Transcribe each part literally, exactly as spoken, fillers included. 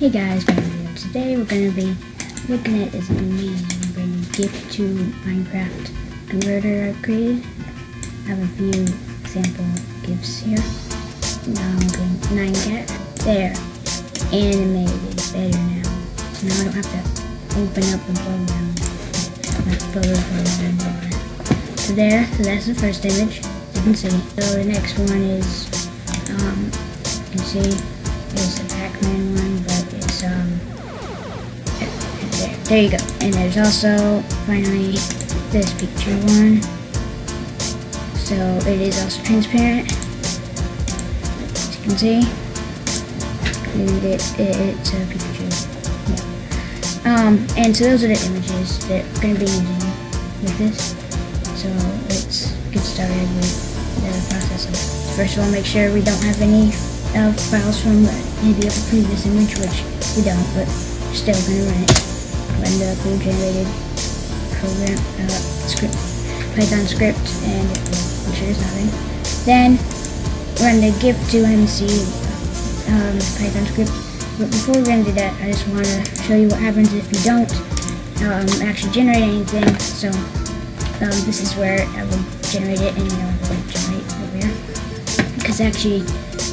Hey guys, Brandon. Today we're going to be looking at this amazing GIF to Minecraft Converter I've created. I have a few sample GIFs here. Now I'm doing nine cat. There. Animated. Better now. So now I don't have to open up and blow down my photo. So there. So that's the first image. You can see. So the next one is, um, you can see, is the Pac-Man one, but it's, um, there, there you go. And there's also, finally, this Pikachu one. So, it is also transparent, as you can see. And it, it, it's a Pikachu. Yeah. Um, and so those are the images that we're going to be using with this. So, let's get started with the process. First of all, make sure we don't have any of files from maybe a previous image, which we don't, but we're still going to run it. Run the pre generated program, uh, script, Python script, and make sure there's nothing. Then run the GIF two M C um, Python script. But before we're going to do that, I just want to show you what happens if you don't um, actually generate anything. So um, this is where I will generate it, and you know, I will generate over here, because actually,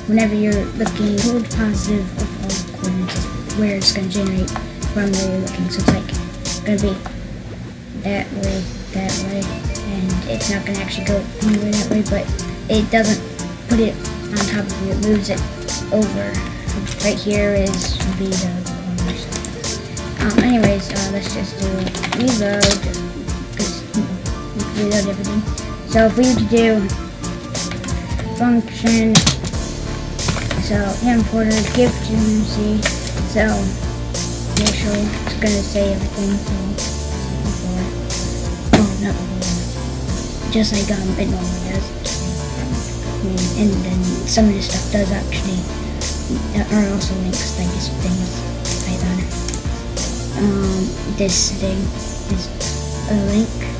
whenever you're looking, hold positive of all the coordinates where it's going to generate from where you're looking. So it's like, it's going to be that way, that way, and it's not going to actually go anywhere that way, but it doesn't put it on top of you, it moves it over. Right here is be the corners. Um, anyways, uh, let's just do reload, because you know, reload everything. So if we need to do function, so importer GIF two M C, so make sure it's gonna say everything before. Oh, not before. Just like um it normally does. And then some of this stuff does actually are also links, like this thing is Python. Um this thing is a link.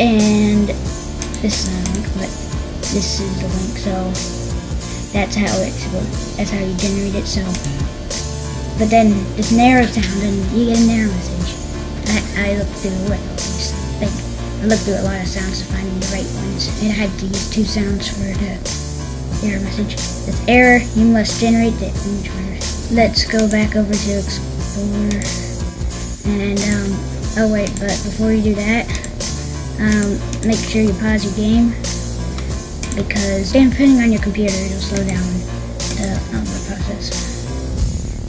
And this is not a link, but this is the link, so that's how it's, that's how you generate it. So, but then it narrows down and you get an error message. I, I looked through what all these, like, I looked through a lot of sounds to find the right ones, and I had to use two sounds for the error message. That's error, you must generate the image first. Let's go back over to Explorer, and um, oh wait, but before you do that, um, make sure you pause your game, because depending on your computer, it'll slow down the upload process.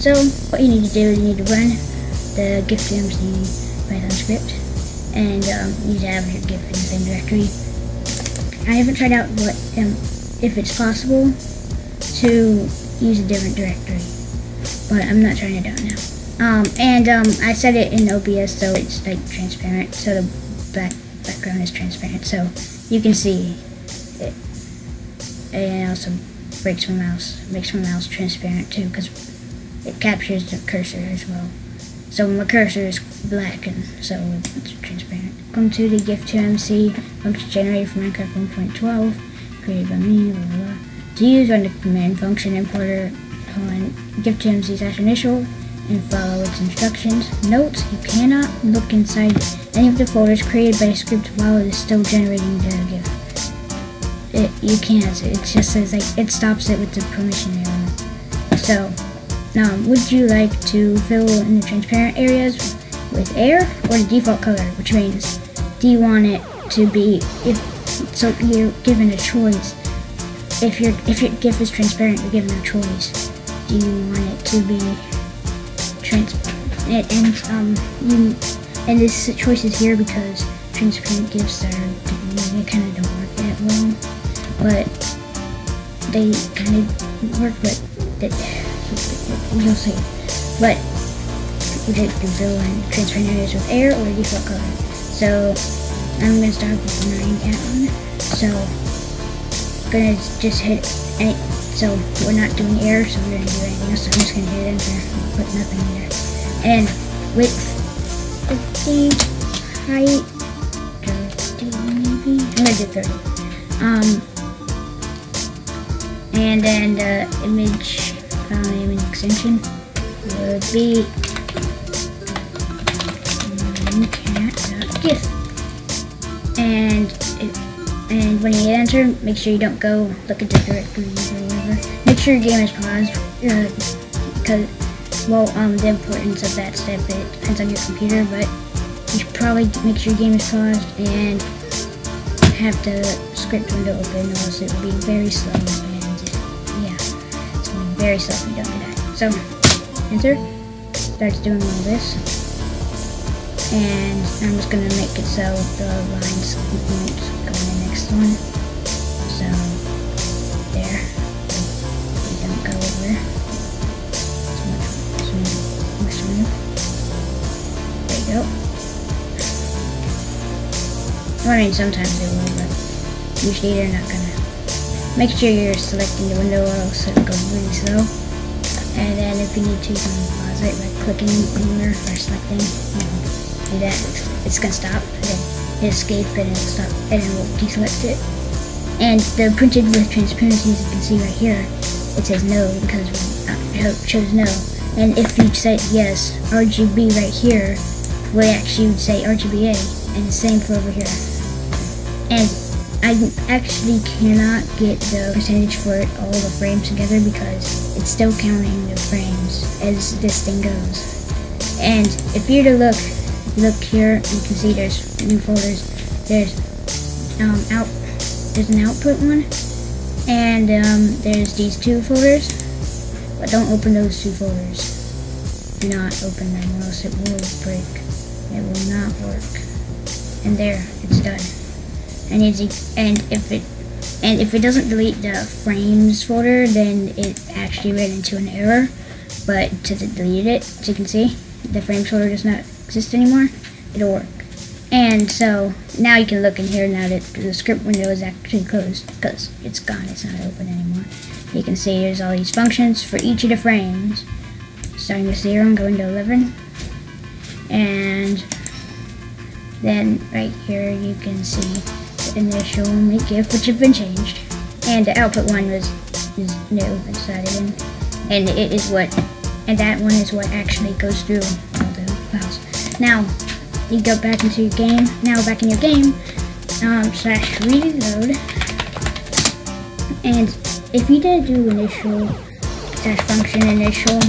So what you need to do is you need to run the GIF two M C Python script, and um, you need to have your GIF in the same directory. I haven't tried out what um, if it's possible to use a different directory, but I'm not trying it out now. Um, and um, I set it in O B S so it's like transparent, so the black background is transparent, so you can see it. And it also breaks my mouse, makes my mouse transparent too, because it captures the cursor as well. So my cursor is black, and so it's transparent. Come to the GIF two M C function generated for Minecraft one point twelve, created by me, blah, blah, blah. To use on the command function importer on GIF two M C slash initial and follow its instructions. Note, you cannot look inside any of the folders created by the script while it is still generating the GIF. It, you can't, it just says, like, it stops it with the permission error. So, now, would you like to fill in the transparent areas with air or the default color, which means, do you want it to be, if, so you're given a choice, if, you're, if your GIF is transparent, you're given a choice, do you want it to be transparent, and, um, you, and this choice is here because transparent GIFs are, they kind of don't work that well. But they kind of work, but that you'll see. But you can fill in transparent areas with air or default color. So I'm gonna start with the nine cat one. So I'm gonna just hit any, so we're not doing air, so we're gonna do anything else. So I'm just gonna hit enter, put nothing in there. And width fifty, height thirty maybe. I'm gonna do thirty. Um. And then the image, finally image extension, would be runcat dot gif. And it, and when you hit enter, make sure you don't go look at the directories or whatever. Make sure your game is paused, because uh, well, um, the importance of that step, it depends on your computer, but you should probably make sure your game is paused and have the script window open, or else it will be very slow, and yeah, it's going to be very slow if you don't do that. So, enter, starts doing all this, and I'm just going to make it so the lines won't go in the next one, so there, they don't go over, so much more smooth, there you go. Well, I mean, sometimes they will, but usually they're not going to. Make sure you're selecting the window, or else it'll go really slow, and then if you need to, you can pause it by clicking anywhere or selecting, you know. That it's gonna stop, and then hit escape, and it'll stop, and it will deselect it. And the printed with transparency, as you can see right here, it says no because we uh, chose no. And if you say yes, R G B right here, we actually would say R G B A, and the same for over here. And I actually cannot get the percentage for all the frames together because it's still counting the frames as this thing goes. And if you're to look. Look here, you can see there's new folders. There's um out there's an output one, and um there's these two folders. But don't open those two folders. Do not open them, or else it will break. It will not work. And there, it's done. And it's and if it and if it doesn't delete the frames folder, then it actually ran into an error. But since it deleted it, as you can see, the frames folder does not exist anymore, it'll work. And so now you can look in here now that the script window is actually closed because it's gone, it's not open anymore. You can see there's all these functions for each of the frames, starting with zero and going to eleven. And then right here you can see the initial make GIF, which have been changed. And the output one was is new, it's added in. And it is what and that one is what actually goes through all the files. Now, you go back into your game, now back in your game, um, slash reload, and if you did do initial, slash function initial,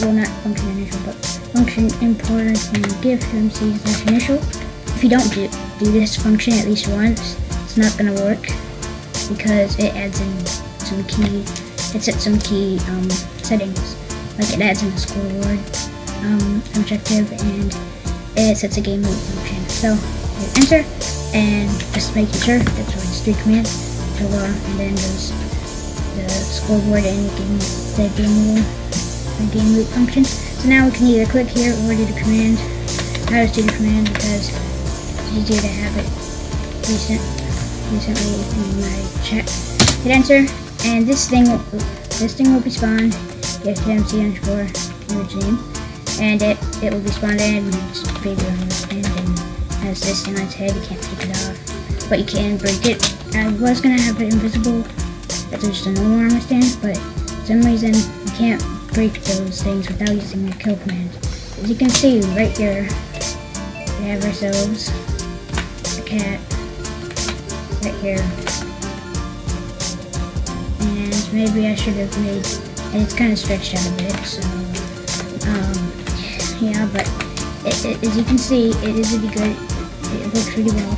well not function initial, but function import and G I F two M C slash initial, if you don't do, do this function at least once, it's not going to work, because it adds in some key, it sets some key um, settings, like it adds in a scoreboard, um, objective, and it sets a game mode function. So you enter, and just making sure that's what it's three commands, to uh, and then there's the scoreboard and game, the game mode, the game loop function. So now we can either click here or do the command. I just do the command because it's easier to have it recent, recently in my chat. Hit enter, and this thing will this thing will be spawned. G I F two M C underscore image name. And it, it will be spawned in, and it's bigger on this end, and has this in its head, you can't take it off, but you can break it. I was going to have it invisible, that's just a normal armor stand, but for some reason, you can't break those things without using the kill command. As you can see, right here, we have ourselves a cat, right here, and maybe I should have made, and it's kind of stretched out a bit, so, um, yeah, but it, it, as you can see, it is really good. It works really well.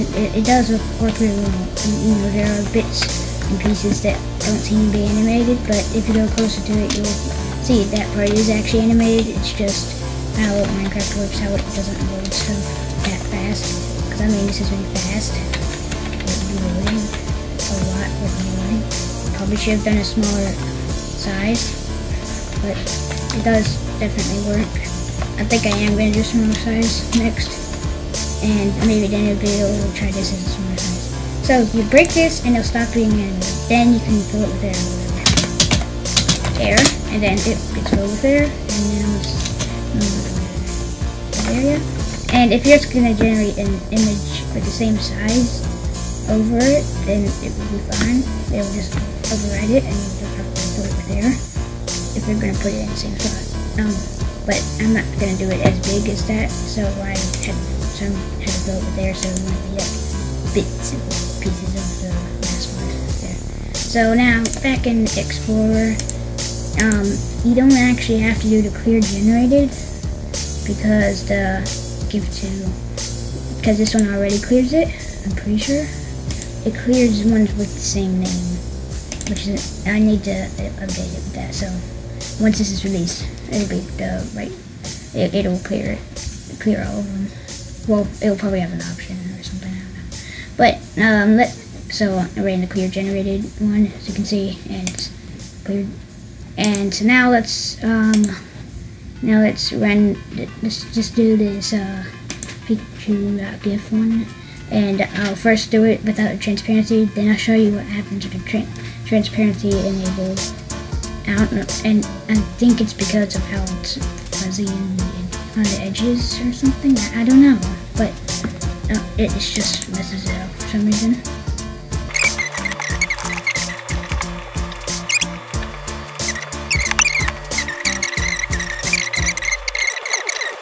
It, it, it does work really well. You know, there are bits and pieces that don't seem to be animated, but if you go closer to it, you'll see that part is actually animated. It's just how Minecraft works, how it doesn't load stuff that fast. Because I mean, this is really fast. It's loading a lot with loading. Probably should have done a smaller size, but it does definitely work. I think I am going to do smaller size next, and maybe then in a video we'll try this as a smaller size. So you break this and it'll stop being animated. Then you can fill it with air, air, and then it gets filled with air, and now it's um, area. And if you're just going to generate an image with the same size over it, then it will be fine. It will just override it, and you'll just have to fill it with air. If we're gonna put it in the same spot. Um, but I'm not gonna do it as big as that, so I had some had to go over there, so it might be like bits and pieces of the last one there. So now back in Explorer, um, you don't actually have to do the clear generated because the GIF two, because this one already clears it. I'm pretty sure it clears ones with the same name, which is, I need to update it with that. So once this is released, it'll be the right. It, it'll clear it, clear all of them. Well, it'll probably have an option or something. I don't know. But um, let so I ran the clear generated one, as you can see, and it's cleared. And so now let's um now let's run. Let's just do this uh, Pikachu.gif one. And I'll first do it without transparency, then I'll show you what happens if tra transparency enabled. I don't know, and I think it's because of how it's fuzzy and, and on the edges or something. I, I don't know, but uh, it just messes it up for some reason.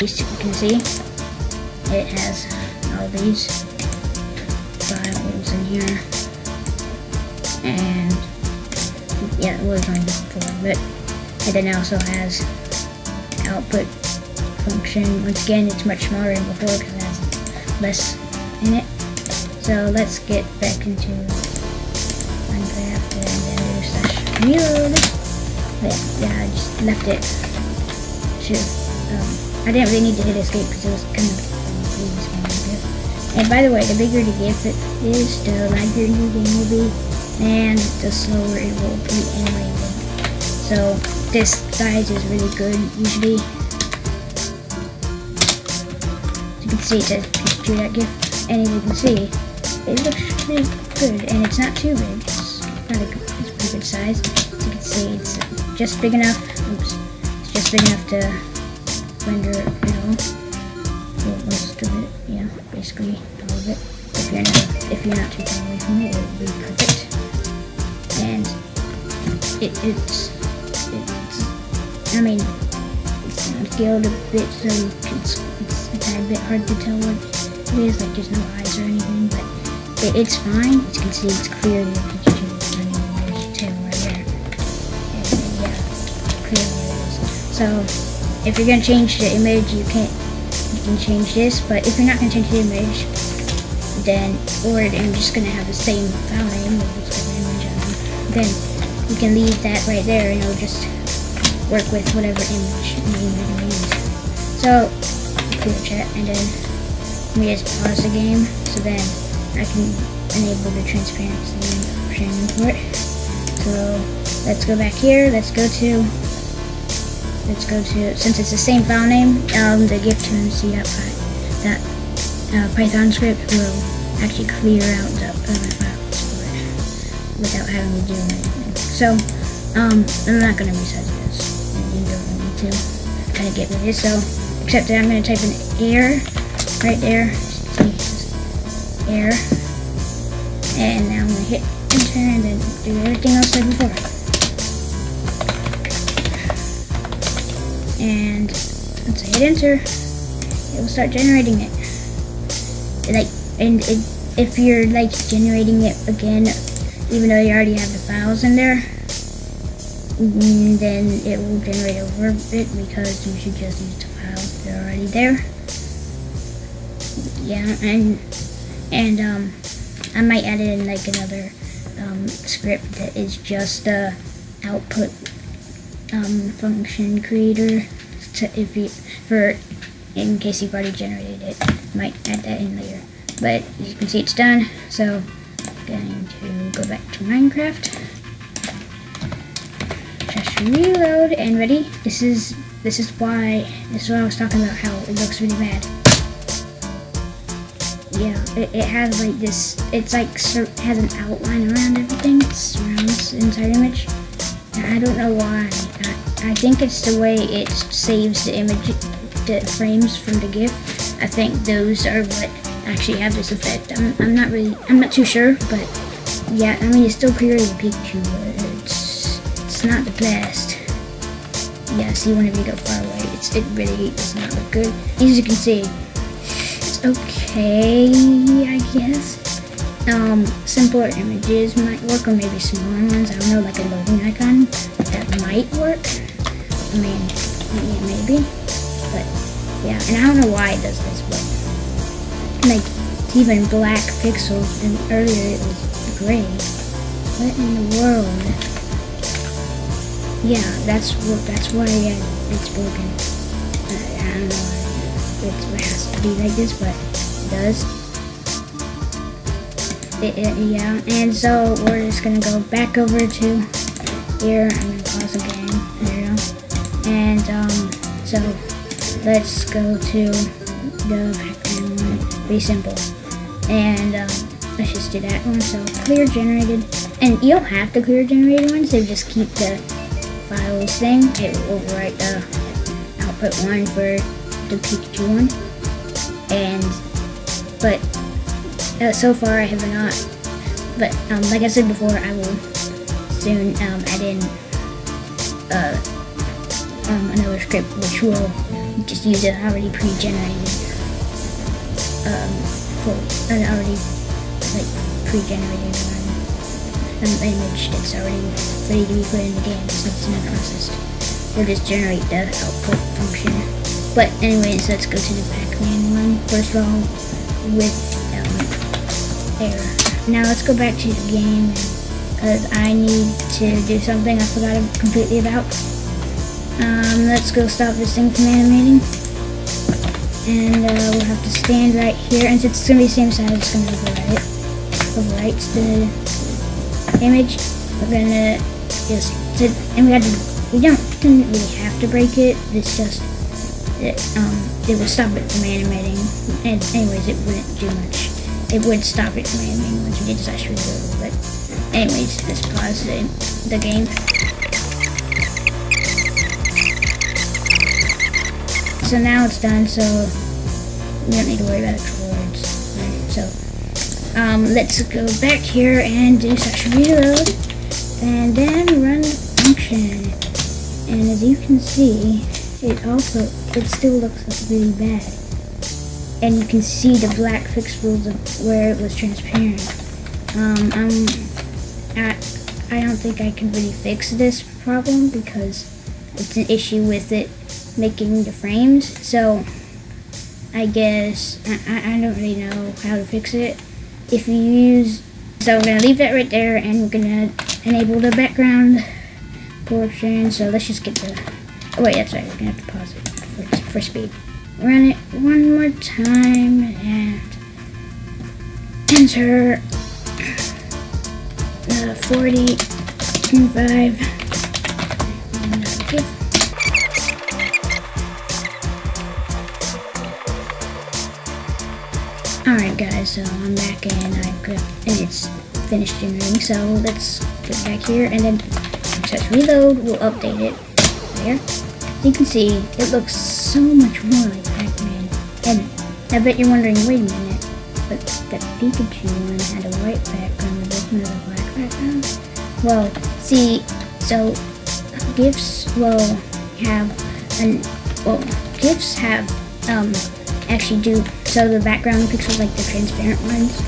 As you can see, it has all these files in here, and yeah, it was on before, but it then also has output function. Once again, it's much smaller than before because it has less in it. So let's get back into Minecraft and then do slash reload. But yeah, I just left it. Sure, um, I didn't really need to hit escape because it was kind of easy. And by the way, the bigger the GIF it is, the laggier your game will be, and the slower it will be anyway. So this size is really good usually. You can see it says Pikachu.gif, and as you can see, it looks really good, and it's not too big. It's pretty good, it's pretty good size. As you can see, it's just big enough. Oops, it's just big enough to render it all. Most of it, yeah, basically all of it. If you're not, if you're not too far away from it, it will be perfect. And it, it's, it's, I mean, it's scaled a bit, so it's, it's a tiny bit hard to tell what it is. Like there's no eyes or anything, but it, it's fine. As you can see, it's clearly a Pikachu running. There's a tail right there, and yeah, clearly it is. So if you're gonna change the image, you can't. You can change this, but if you're not going to change the image, then, or I'm just going to have the same file name, then you can leave that right there and it'll just work with whatever image name you're going to use. So, clear chat, and then let me just pause the game so then I can enable the transparency option for it. So, let's go back here, let's go to Let's go to, since it's the same file name, um, the GIF two M C that uh, Python script will actually clear out the other files for it without having to do anything. So, um, I'm not going to resize this, you don't need to kind of get rid of this, so, except that I'm going to type in air, right there, air, and now I'm going to hit enter and then do everything else like before. And once I hit enter, it will start generating it. Like, and it, if you're like generating it again, even though you already have the files in there, then it will generate over it because you should just use the files that are already there. Yeah, and and um, I might add in like another um, script that is just the uh, output. Um, function creator to, if you for in case you've already generated it, might add that in later. But as you can see, it's done. So I'm going to go back to Minecraft, just reload and ready. This is this is why this is what I was talking about. How it looks really bad. Yeah, it, it has like this. It's like it has an outline around everything. It surrounds the entire image. I don't know why. I, I think it's the way it saves the image, the frames from the GIF. I think those are what actually have this effect. I'm, I'm not really, I'm not too sure, but yeah, I mean, it's still clearly a Pikachu, but it's, it's not the best. yeah, see whenever you go far away. It's, it really does not look good. As you can see, it's okay, I guess. Um, simpler images might work, or maybe smaller ones. I don't know, like a loading icon. That might work. I mean, yeah, maybe. But, yeah, and I don't know why it does this, but, like, even black pixels, and earlier it was gray. What in the world? Yeah, that's what, that's why yeah, it's broken. Uh, I don't know why it's, it has to be like this, but it does. It, it, yeah, and so we're just gonna go back over to here. I'm gonna pause the game. There you go. And um, so let's go to the Pac-Man one. Be simple. And um, let's just do that one. So clear generated, and you don't have to clear generated ones. So just keep the files thing, it will overwrite the output one for the Pikachu one, and, but, uh, so far I have not, but, um, like I said before, I will soon, um, add in, uh, um, another script, which will just use an already pre-generated, um, for an already, like, pre-generated one. An image that's already ready to be put in the game, so it's not processed. We'll just generate the output function. But anyways, let's go to the Pac-Man one. First of all, with um, error. Now let's go back to the game because I need to do something I forgot completely about. Um, let's go stop this thing from animating, and uh, we'll have to stand right here. And since it's gonna be the same size, it's gonna overwrite it. Overwrites the image. We're gonna just sit, and we had to. We don't didn't really have to break it. It's just it, um it would stop it from animating. And anyways, it wouldn't do much. It would stop it from animating once we did slash reload. But anyways, let's pause the, the game. So now it's done. So we don't need to worry about it towards. Right? So. Um, let's go back here and do section reload, and then run the function. And as you can see, it also, it still looks really bad. And you can see the black pixels of where it was transparent. Um, I'm, I, I don't think I can really fix this problem because it's an issue with it making the frames. So, I guess, I, I don't really know how to fix it. If you use, so we're gonna leave that right there, and we're gonna enable the background portion. So let's just get the, oh wait, that's right, we're gonna have to pause it for, for speed. Run it one more time, and enter uh, forty, twenty-five, and give. Alright guys, so I'm back and I've got, and it's finished generating, so let's get back here and then press reload, we'll update it there. You can see it looks so much more like Pac-Man. And I bet you're wondering, wait a minute, but that Pikachu one had a white background and this one had a black background? Well, see, so GIFs will have an well GIFs have um actually do so the background pixels, like the transparent ones,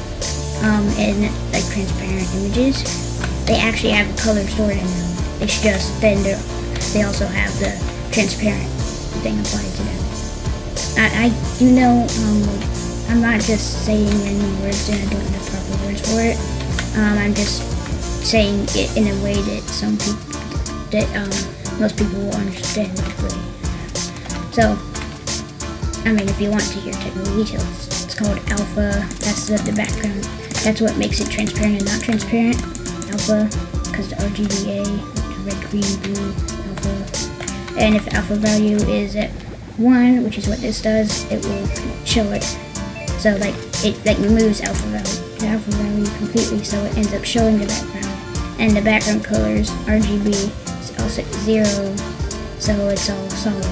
um, and like transparent images, they actually have color stored in them. It's just then they also have the transparent thing applied to them. I, I do know, um, I'm not just saying any words and I don't have proper words for it. Um, I'm just saying it in a way that some people, that um, most people will understand quickly. So. I mean, if you want to hear technical details, it's called alpha. That's the, the background. That's what makes it transparent and not transparent. Alpha, because the R G B A, red, green, blue, alpha. And if the alpha value is at one, which is what this does, it will show it. So like it like moves alpha value, the alpha value completely, so it ends up showing the background. And the background colors R G B is also zero, so it's all solid.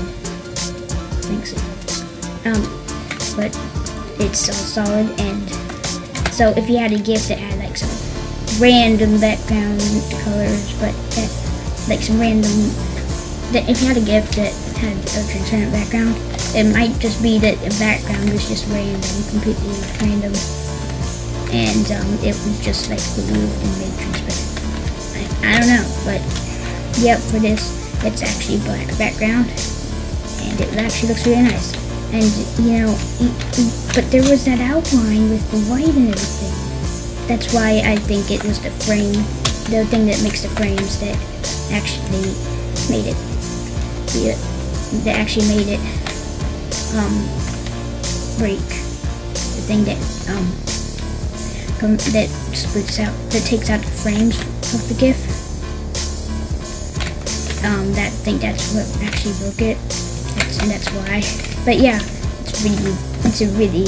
Thanks. Um, but it's all solid, and so if you had a GIF that had like some random background colors, but that, like some random that if you had a GIF that had a transparent background, it might just be that the background was just random, completely random, and um, it was just like removed and made transparent. I, I don't know, but yep, for this, it's actually black background, and it actually looks really nice. And you know, it, it, but there was that outline with the white and everything. That's why I think it was the frame, the thing that makes the frames that actually made it. Yeah, that actually made it um break the thing that um com that splits out, that takes out the frames of the GIF. Um, that think that's what actually broke it, that's, and that's why. But yeah, it's really, it's a really,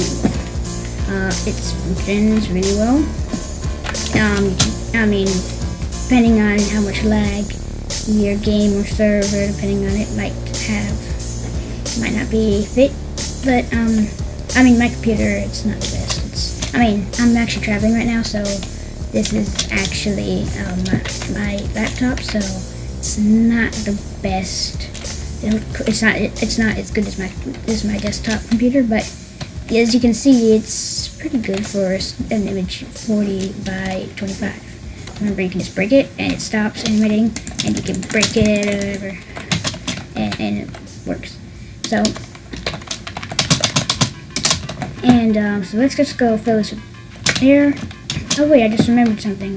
uh, it functions really well. Um, I mean, depending on how much lag your game or server, depending on it, might have, might not be fit. But um, I mean, my computer, it's not the best. It's, I mean, I'm actually traveling right now, so this is actually um, my, my laptop, so. It's not the best. It's not. It's not as good as my as my desktop computer, but as you can see, it's pretty good for an image forty by twenty-five. Remember, you can just break it, and it stops animating, and you can break it or whatever, and, and it works. So, and um, so let's just go fill this with air. Oh wait, I just remembered something.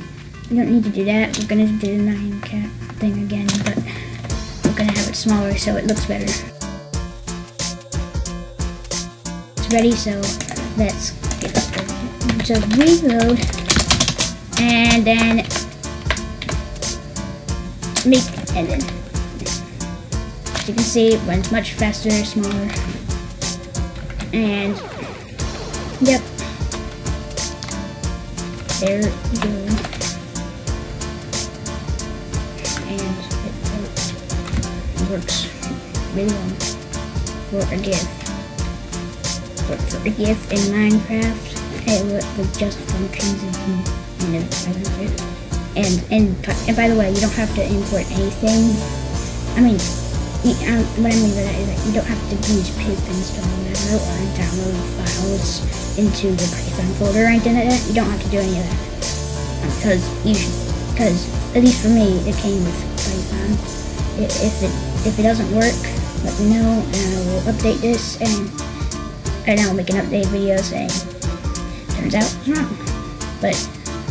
We don't need to do that. We're gonna do the nine cat thing again, but we're gonna have it smaller so it looks better. It's ready, so let's get it. So reload and then make and then. As you can see, it runs much faster, smaller, and yep, there we go. Works really well for a GIF. Works for a GIF in Minecraft. It works with just functions and and and and by the way, you don't have to import anything. I mean, you, um, what I mean by that is that you don't have to use pip installing or download files into the Python folder or anything like that. You don't have to do any of that because you because at least for me, it came with Python. It, if it If it doesn't work, let me know, and I will update this, and, and I will make an update video saying, turns out it's wrong. But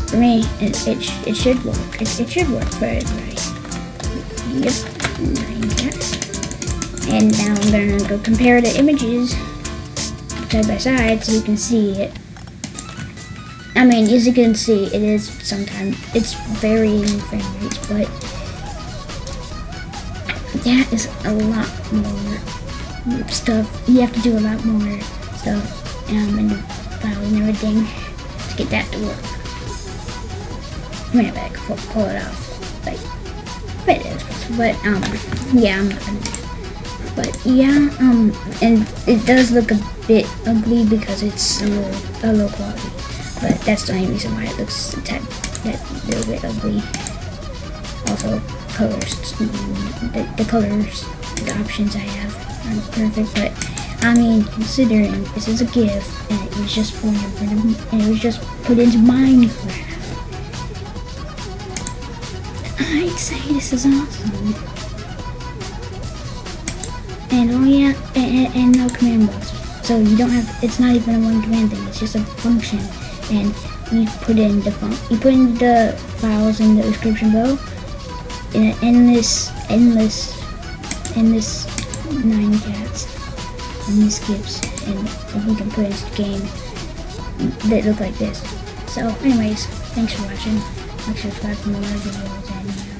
for me, it, it, sh it should work. It, it should work for everybody. Yep, and now I'm going to go compare the images side by side so you can see it. I mean, as you can see, it is sometimes, it's varying frame rates, but that is a lot more stuff. You have to do a lot more stuff um, and the file and everything to get that to work. I'm gonna back pull it off, like, but it was possible. But um, yeah, I'm not gonna. But yeah, um, and it does look a bit ugly because it's a low, a low quality. But that's the only reason why it looks that that little bit ugly. Also, colors, the, the colors, the options I have aren't perfect, but I mean, considering this is a GIF and it was just put into, and it was just put into Minecraft, I'd say this is awesome. And oh yeah, and, and no command blocks, so you don't have. It's not even a one command thing. It's just a function, and you put in the fun, you put in the files in the description below. In an endless, endless, endless nine cats, endless skips, and we can put into the game that look like this. So anyways, thanks for watching. Make sure to subscribe for more videos and